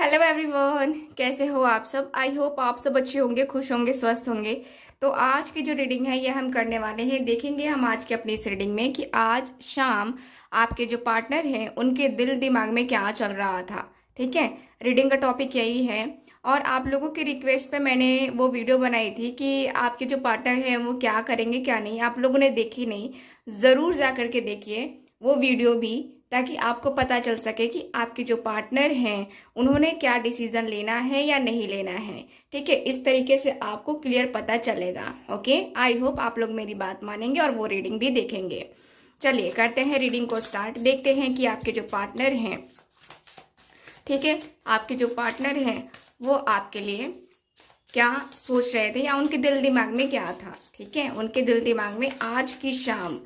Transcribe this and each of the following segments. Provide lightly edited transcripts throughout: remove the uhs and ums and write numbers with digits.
Hello everyone, कैसे हो आप सब। आई होप आप सब अच्छे होंगे, खुश होंगे, स्वस्थ होंगे। तो आज की जो रीडिंग है ये हम करने वाले हैं। देखेंगे हम आज की अपनी इस रीडिंग में कि आज शाम आपके जो पार्टनर हैं उनके दिल दिमाग में क्या चल रहा था। ठीक है, रीडिंग का टॉपिक यही है। और आप लोगों की रिक्वेस्ट पे मैंने वो वीडियो बनाई थी कि आपके जो पार्टनर हैं वो क्या करेंगे क्या नहीं। आप लोगों ने देखी नहीं, ज़रूर जा करके देखिए वो वीडियो भी, ताकि आपको पता चल सके कि आपके जो पार्टनर हैं उन्होंने क्या डिसीजन लेना है या नहीं लेना है। ठीक है, इस तरीके से आपको क्लियर पता चलेगा। ओके, आई होप आप लोग मेरी बात मानेंगे और वो रीडिंग भी देखेंगे। चलिए करते हैं रीडिंग को स्टार्ट। देखते हैं कि आपके जो पार्टनर हैं, ठीक है, आपके जो पार्टनर हैं वो आपके लिए क्या सोच रहे थे या उनके दिल दिमाग में क्या था। ठीक है, उनके दिल दिमाग में आज की शाम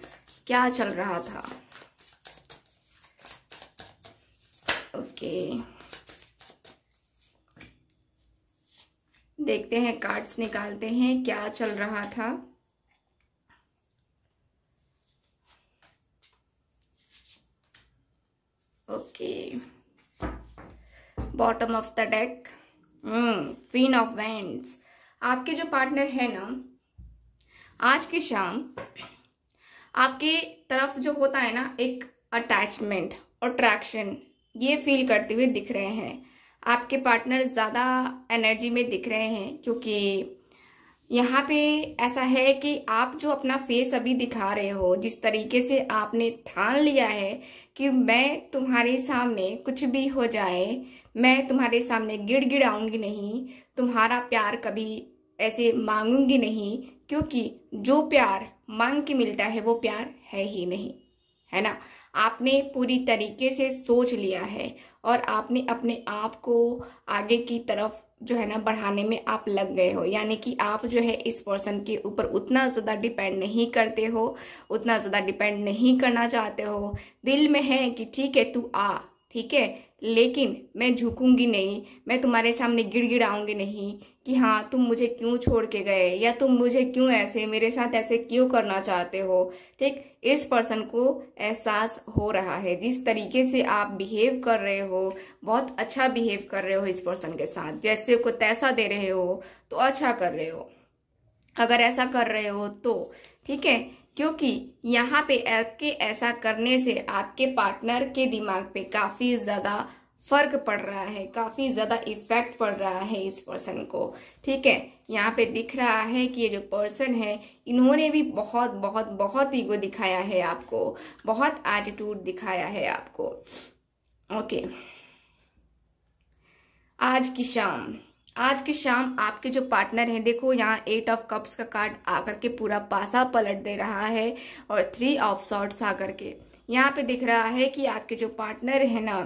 क्या चल रहा था। ओके, देखते हैं कार्ड्स निकालते हैं क्या चल रहा था। Okay, bottom of the deck, queen of wands. आपके जो पार्टनर है ना, आज की शाम आपके तरफ जो होता है ना, एक अटैचमेंट और अट्रैक्शन ये फील करते हुए दिख रहे हैं। आपके पार्टनर ज़्यादा एनर्जी में दिख रहे हैं, क्योंकि यहाँ पे ऐसा है कि आप जो अपना फेस अभी दिखा रहे हो, जिस तरीके से आपने ठान लिया है कि मैं तुम्हारे सामने कुछ भी हो जाए, मैं तुम्हारे सामने गिड़गिड़ाऊंगी नहीं, तुम्हारा प्यार कभी ऐसे मांगूंगी नहीं, क्योंकि जो प्यार मांग के मिलता है वो प्यार है ही नहीं, है ना। आपने पूरी तरीके से सोच लिया है और आपने अपने आप को आगे की तरफ जो है ना बढ़ाने में आप लग गए हो। यानी कि आप जो है इस पर्सन के ऊपर उतना ज़्यादा डिपेंड नहीं करते हो, उतना ज़्यादा डिपेंड नहीं करना चाहते हो। दिल में है कि ठीक है तू आ, ठीक है, लेकिन मैं झुकूंगी नहीं, मैं तुम्हारे सामने गिड़गिड़ाऊंगी नहीं कि हाँ तुम मुझे क्यों छोड़ के गए या तुम मुझे क्यों ऐसे, मेरे साथ ऐसे क्यों करना चाहते हो। ठीक, इस पर्सन को एहसास हो रहा है जिस तरीके से आप बिहेव कर रहे हो, बहुत अच्छा बिहेव कर रहे हो इस पर्सन के साथ, जैसे को तैसा दे रहे हो तो अच्छा कर रहे हो, अगर ऐसा कर रहे हो तो ठीक है। क्योंकि यहाँ पे आपके ऐसा करने से आपके पार्टनर के दिमाग पे काफ़ी ज़्यादा फर्क पड़ रहा है, काफ़ी ज़्यादा इफेक्ट पड़ रहा है इस पर्सन को। ठीक है, यहाँ पे दिख रहा है कि ये जो पर्सन है इन्होंने भी बहुत बहुत बहुत ईगो दिखाया है आपको, बहुत एटीट्यूड दिखाया है आपको। ओके, आज की शाम, आज की शाम आपके जो पार्टनर हैं, देखो यहाँ 8 ऑफ कप्स का कार्ड आकर के पूरा पासा पलट दे रहा है और 3 ऑफ शॉर्ट्स आकर के यहाँ पे दिख रहा है कि आपके जो पार्टनर है ना,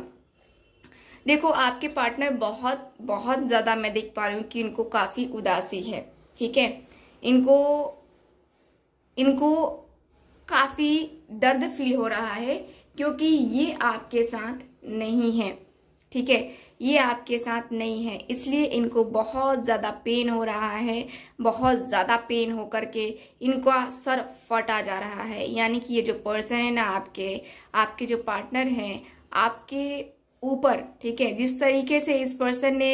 देखो आपके पार्टनर बहुत बहुत ज़्यादा, मैं देख पा रही हूँ कि इनको काफ़ी उदासी है। ठीक है, इनको काफ़ी दर्द फील हो रहा है, क्योंकि ये आपके साथ नहीं है। ठीक है, ये आपके साथ नहीं है, इसलिए इनको बहुत ज़्यादा पेन हो रहा है। बहुत ज़्यादा पेन हो करके इनका सर फटा जा रहा है। यानी कि ये जो पर्सन है ना, आपके जो पार्टनर हैं आपके ऊपर, ठीक है, जिस तरीके से इस पर्सन ने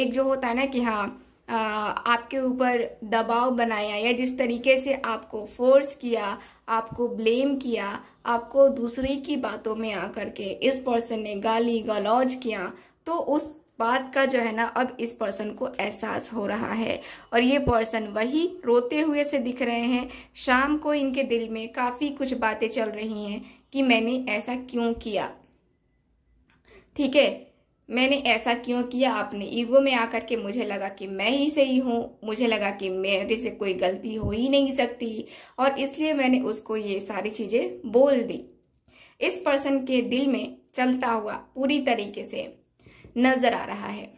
एक जो होता है ना कि हाँ आपके ऊपर दबाव बनाया या जिस तरीके से आपको फोर्स किया, आपको ब्लेम किया, आपको दूसरे की बातों में आकर के इस पर्सन ने गाली गलौज किया, तो उस बात का जो है ना अब इस पर्सन को एहसास हो रहा है। और ये पर्सन वही रोते हुए से दिख रहे हैं। शाम को इनके दिल में काफ़ी कुछ बातें चल रही हैं कि मैंने ऐसा क्यों किया, ठीक है, मैंने ऐसा क्यों किया। आपने ईगो में आकर के मुझे लगा कि मैं ही सही हूँ, मुझे लगा कि मेरे से कोई गलती हो ही नहीं सकती, और इसलिए मैंने उसको ये सारी चीज़ें बोल दी। इस पर्सन के दिल में चलता हुआ पूरी तरीके से नजर आ रहा है।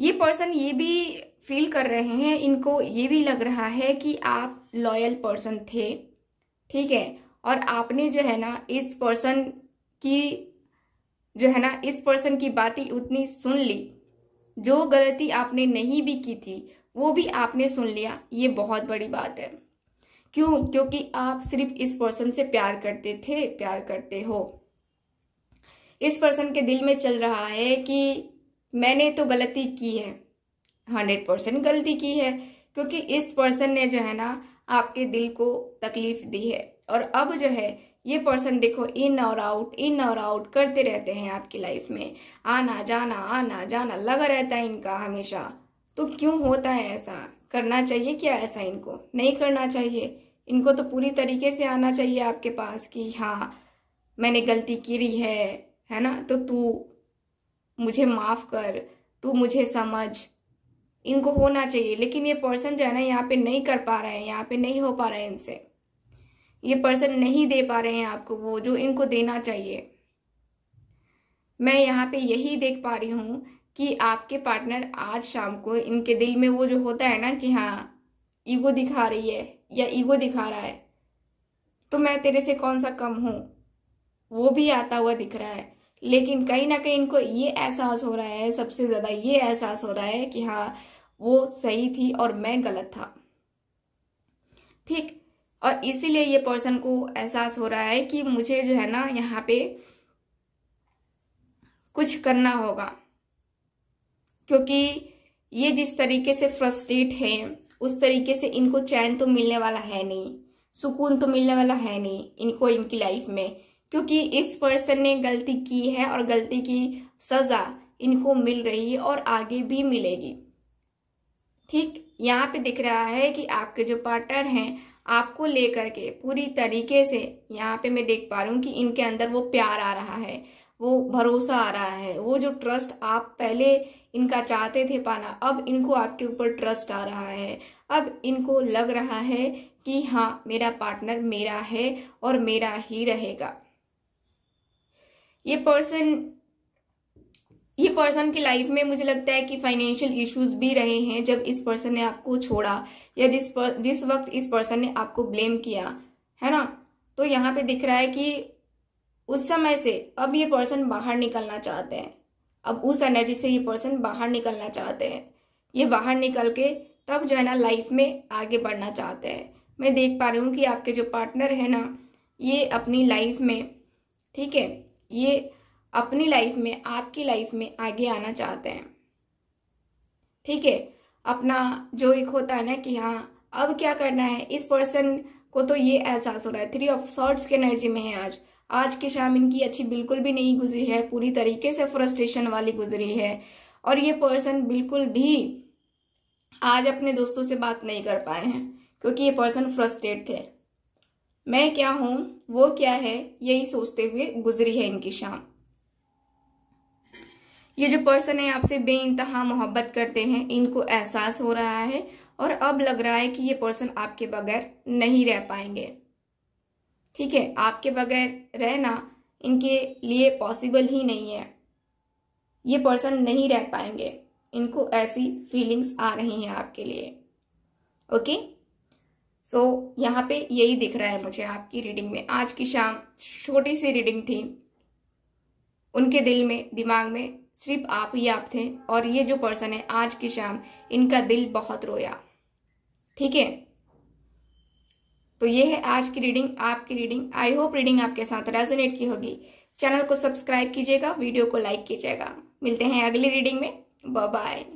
ये पर्सन ये भी फील कर रहे हैं, इनको ये भी लग रहा है कि आप लॉयल पर्सन थे, ठीक है, और आपने जो है ना इस पर्सन की बातें उतनी सुन ली, जो गलती आपने नहीं भी की थी वो भी आपने सुन लिया। ये बहुत बड़ी बात है। क्यों? क्योंकि आप सिर्फ इस पर्सन से प्यार करते थे, प्यार करते हो, इस पर्सन के दिल में चल रहा है कि मैंने तो गलती की है, 100% गलती की है, क्योंकि इस पर्सन ने जो है ना आपके दिल को तकलीफ दी है। और अब जो है ये पर्सन देखो इन और आउट करते रहते हैं आपकी लाइफ में, आना जाना लगा रहता है इनका हमेशा। तो क्यों होता है ऐसा? करना चाहिए क्या ऐसा? इनको नहीं करना चाहिए। इनको तो पूरी तरीके से आना चाहिए आपके पास कि हाँ मैंने गलती की है ना, तो तू मुझे माफ़ कर, तू मुझे समझ, इनको होना चाहिए। लेकिन ये पर्सन जो है ना यहाँ पे नहीं कर पा रहे हैं, यहाँ पे नहीं हो पा रहे हैं इनसे, ये पर्सन नहीं दे पा रहे हैं आपको वो जो इनको देना चाहिए। मैं यहाँ पे यही देख पा रही हूँ कि आपके पार्टनर आज शाम को इनके दिल में वो जो होता है ना कि हाँ ईगो दिखा रही है या ईगो दिखा रहा है, तो मैं तेरे से कौन सा कम हूँ, वो भी आता हुआ दिख रहा है। लेकिन कहीं ना कहीं इनको ये एहसास हो रहा है, सबसे ज़्यादा ये एहसास हो रहा है कि हाँ वो सही थी और मैं गलत था, ठीक। और इसीलिए ये पर्सन को एहसास हो रहा है कि मुझे जो है ना यहाँ पे कुछ करना होगा, क्योंकि ये जिस तरीके से फ्रस्ट्रेट हैं उस तरीके से इनको चैन तो मिलने वाला है नहीं, सुकून तो मिलने वाला है नहीं इनको इनकी लाइफ में, क्योंकि इस पर्सन ने गलती की है और गलती की सज़ा इनको मिल रही है और आगे भी मिलेगी, ठीक। यहाँ पे दिख रहा है कि आपके जो पार्टनर हैं आपको लेकर के पूरी तरीके से यहाँ पे मैं देख पा रही हूँ कि इनके अंदर वो प्यार आ रहा है, वो भरोसा आ रहा है, वो जो ट्रस्ट आप पहले इनका चाहते थे पाना, अब इनको आपके ऊपर ट्रस्ट आ रहा है। अब इनको लग रहा है कि हाँ मेरा पार्टनर मेरा है और मेरा ही रहेगा। ये पर्सन की लाइफ में मुझे लगता है कि फाइनेंशियल इश्यूज भी रहे हैं जब इस पर्सन ने आपको छोड़ा, या जिस वक्त इस पर्सन ने आपको ब्लेम किया है ना, तो यहाँ पे दिख रहा है कि उस समय से अब ये पर्सन बाहर निकलना चाहते हैं। अब उस एनर्जी से ये पर्सन बाहर निकलना चाहते हैं, ये बाहर निकल के तब जो है ना लाइफ में आगे बढ़ना चाहते हैं। मैं देख पा रही हूँ कि आपके जो पार्टनर है ना ये अपनी लाइफ में, ठीक है, ये अपनी लाइफ में आपकी लाइफ में आगे आना चाहते हैं, ठीक है। अपना जो एक होता है ना कि हाँ अब क्या करना है, इस पर्सन को तो ये एहसास हो रहा है। 3 ऑफ सॉर्ड्स की एनर्जी में है आज की शाम इनकी अच्छी बिल्कुल भी नहीं गुजरी है, पूरी तरीके से फ्रस्ट्रेशन वाली गुजरी है। और ये पर्सन बिल्कुल भी आज अपने दोस्तों से बात नहीं कर पाए हैं क्योंकि ये पर्सन फ्रस्ट्रेट थे। मैं क्या हूं वो क्या है, यही सोचते हुए गुजरी है इनकी शाम। ये जो पर्सन है आपसे बेइंतहा मोहब्बत करते हैं, इनको एहसास हो रहा है और अब लग रहा है कि ये पर्सन आपके बगैर नहीं रह पाएंगे, ठीक है। आपके बगैर रहना इनके लिए पॉसिबल ही नहीं है, ये पर्सन नहीं रह पाएंगे, इनको ऐसी फीलिंग्स आ रही हैं आपके लिए। ओके, सो यहाँ पे यही दिख रहा है मुझे आपकी रीडिंग में। आज की शाम छोटी सी रीडिंग थी, उनके दिल में दिमाग में सिर्फ आप ही आप थे, और ये जो पर्सन है आज की शाम इनका दिल बहुत रोया, ठीक है। तो ये है आज की रीडिंग, आपकी रीडिंग। आई होप रीडिंग आपके साथ रेजोनेट की होगी। चैनल को सब्सक्राइब कीजिएगा, वीडियो को लाइक कीजिएगा। मिलते हैं अगली रीडिंग में, बाय बाय।